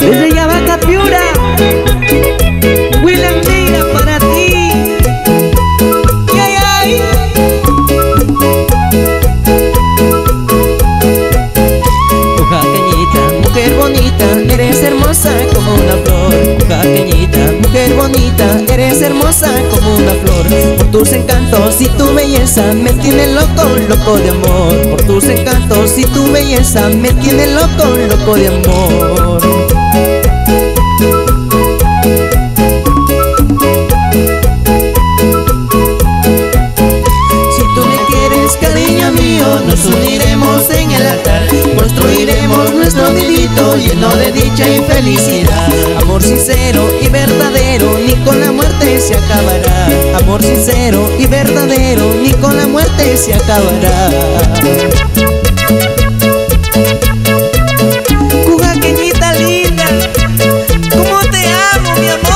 Desde Ayabaca, Piura, Willian Neyra para ti. ¡Yay, ay! Cujaqueñita, mujer bonita, eres hermosa como una flor. Cujaqueñita, mujer bonita, eres hermosa como una flor. Por tus encantos y tu belleza me tiene loco, loco de amor. Por tus encantos y tu belleza me tiene loco, loco de amor. Nos uniremos en el altar, construiremos nuestro nidito lleno de dicha y felicidad. Amor sincero y verdadero, ni con la muerte se acabará. Amor sincero y verdadero, ni con la muerte se acabará. Cujaqueñita linda, cómo te amo, mi amor.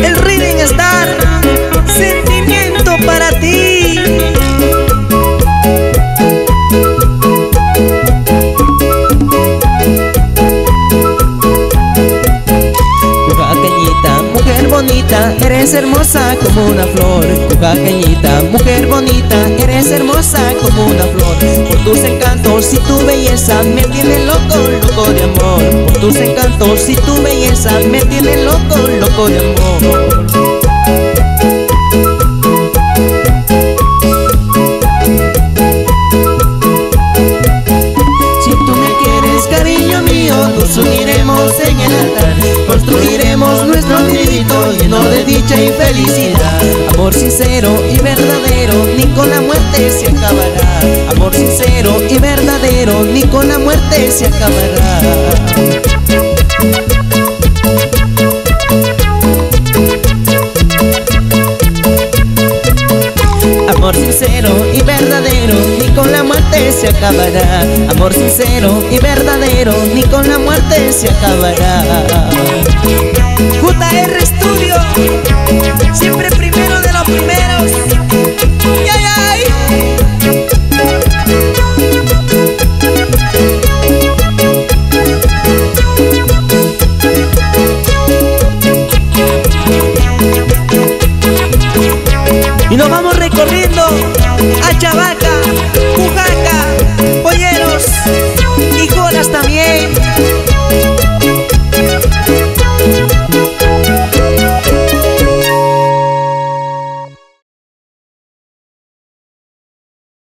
El Reading Star, sentimiento para ti. Cujaqueñita, mujer bonita, eres hermosa como una flor. Cujaqueñita, mujer bonita, eres hermosa como una flor. Por tus encantos y tu belleza me tiene loco, loco de amor. Por tus encantos y tu belleza me tiene loco, loco de amor. Si tú me quieres, cariño mío, nos uniremos en el altar, construiremos nuestro nidito lleno de dicha y felicidad. Amor sincero y verdadero, ni con la muerte se acabará. Amor sincero y verdadero, ni con la muerte se acabará. Amor sincero y verdadero, ni con la muerte se acabará. Amor sincero y verdadero, ni con la muerte se acabará. JR Studio, siempre